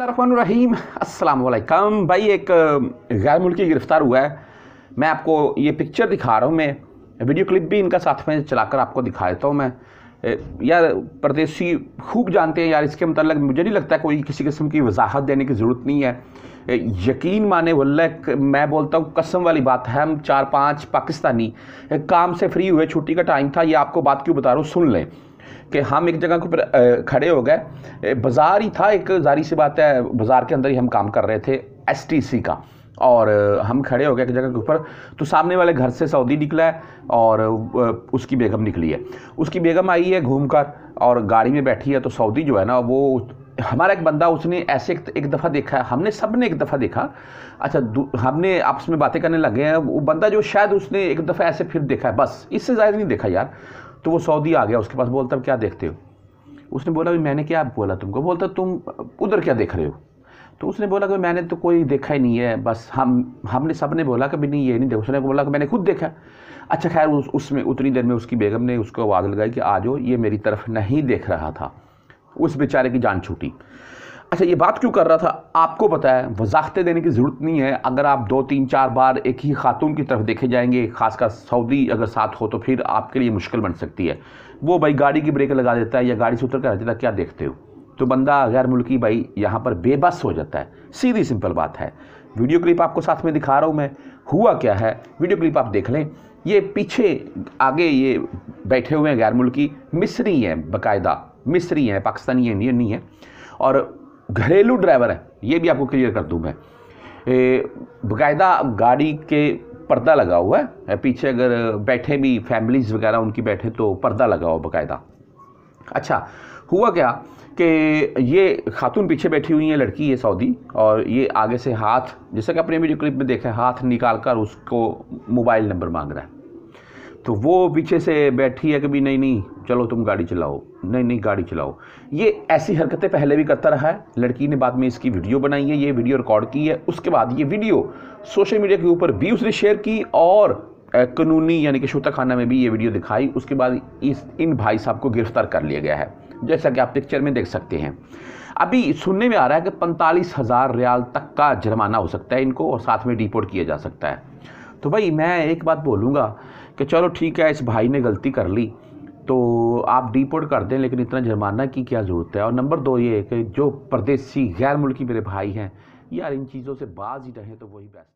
रहीम अस्सलाम वालेकुम। भाई एक गैर मुल्की गिरफ़्तार हुआ है। मैं आपको ये पिक्चर दिखा रहा हूँ, मैं वीडियो क्लिप भी इनका साथ में चलाकर आपको दिखा देता हूँ। मैं यार परदेसी खूब जानते हैं यार, इसके मतलब मुझे नहीं लगता कोई किसी किस्म की वजाहत देने की ज़रूरत नहीं है। यकीन माने वल्लाह मैं बोलता हूँ, कसम वाली बात है, हम 4-5 पाकिस्तानी काम से फ्री हुए, छुट्टी का टाइम था। ये आपको बात क्यों बता रहा हूँ, सुन लें कि हम एक जगह के ऊपर खड़े हो गए, बाज़ार ही था एक, जारी सी बात है बाज़ार के अंदर ही हम काम कर रहे थे एसटीसी का, और हम खड़े हो गए एक जगह के ऊपर। तो सामने वाले घर से सऊदी निकला है और उसकी बेगम निकली है, उसकी बेगम आई है घूमकर और गाड़ी में बैठी है। तो सऊदी जो है ना, वो हमारा एक बंदा, उसने ऐसे एक दफ़ा देखा, हमने सब ने एक दफ़ा देखा। अच्छा, हमने आपस में बातें करने लगे हैं, वो बंदा जो शायद उसने एक दफ़ा ऐसे फिर देखा है, बस इससे ज़्यादा नहीं देखा यार। तो वो सऊदी आ गया उसके पास, बोलता क्या देखते हो? उसने बोला भी मैंने क्या बोला तुमको, बोलता तुम उधर क्या देख रहे हो? तो उसने बोला कि मैंने तो कोई देखा ही नहीं है, बस हमने सब ने बोला कि नहीं ये नहीं देखा। उसने बोला कि मैंने खुद देखा। अच्छा खैर उसमें उतनी देर में उसकी बेगम ने उसको आवाज़ लगाई कि आ जाओ, ये मेरी तरफ नहीं देख रहा था। उस बेचारे की जान छूटी। अच्छा, ये बात क्यों कर रहा था आपको पता है, वजाहतें देने की ज़रूरत नहीं है। अगर आप 2-3-4 बार एक ही खातून की तरफ देखे जाएंगे, खासकर सऊदी अगर साथ हो, तो फिर आपके लिए मुश्किल बन सकती है। वो भाई गाड़ी की ब्रेक लगा देता है या गाड़ी से उतर कर देता है क्या देखते हो। तो बंदा गैर मुल्की भाई यहाँ पर बेबस हो जाता है, सीधी सिंपल बात है। वीडियो क्लिप आपको साथ में दिखा रहा हूँ मैं, हुआ क्या है वीडियो क्लिप आप देख लें। ये पीछे आगे ये बैठे हुए हैं गैर मुल्की, मिसरी हैं, बाकायदा मिसरी हैं, पाकिस्तानी इंडियन नहीं है, और घरेलू ड्राइवर हैं। ये भी आपको क्लियर कर दूँ मैं, बाकायदा गाड़ी के पर्दा लगा हुआ है पीछे, अगर बैठे भी फैमिलीज़ वगैरह उनकी बैठे तो पर्दा लगा हुआ बाकायदा। अच्छा हुआ क्या कि ये खातून पीछे बैठी हुई है, लड़की है सऊदी, और ये आगे से हाथ, जैसा कि अपने वीडियो क्लिप में देखा, हाथ निकाल कर उसको मोबाइल नंबर मांग रहा है। तो वो पीछे से बैठी है कि भी नहीं नहीं चलो तुम गाड़ी चलाओ, नहीं नहीं गाड़ी चलाओ। ये ऐसी हरकतें पहले भी करता रहा है। लड़की ने बाद में इसकी वीडियो बनाई है, ये वीडियो रिकॉर्ड की है, उसके बाद ये वीडियो सोशल मीडिया के ऊपर भी उसने शेयर की, और कानूनी यानी कि शूता खाना में भी ये वीडियो दिखाई। उसके बाद इन भाई साहब को गिरफ्तार कर लिया गया है, जैसा कि आप पिक्चर में देख सकते हैं। अभी सुनने में आ रहा है कि 45,000 रियाल तक का जुर्माना हो सकता है इनको, और साथ में डिपोर्ट किया जा सकता है। तो भाई मैं एक बात बोलूँगा कि चलो ठीक है, इस भाई ने गलती कर ली तो आप डिपोर्ट कर दें, लेकिन इतना जुर्माना की क्या ज़रूरत है। और नंबर 2 ये कि जो परदेसी गैर मुल्की मेरे भाई हैं यार, इन चीज़ों से बाज ही रहें तो वही बेस्ट।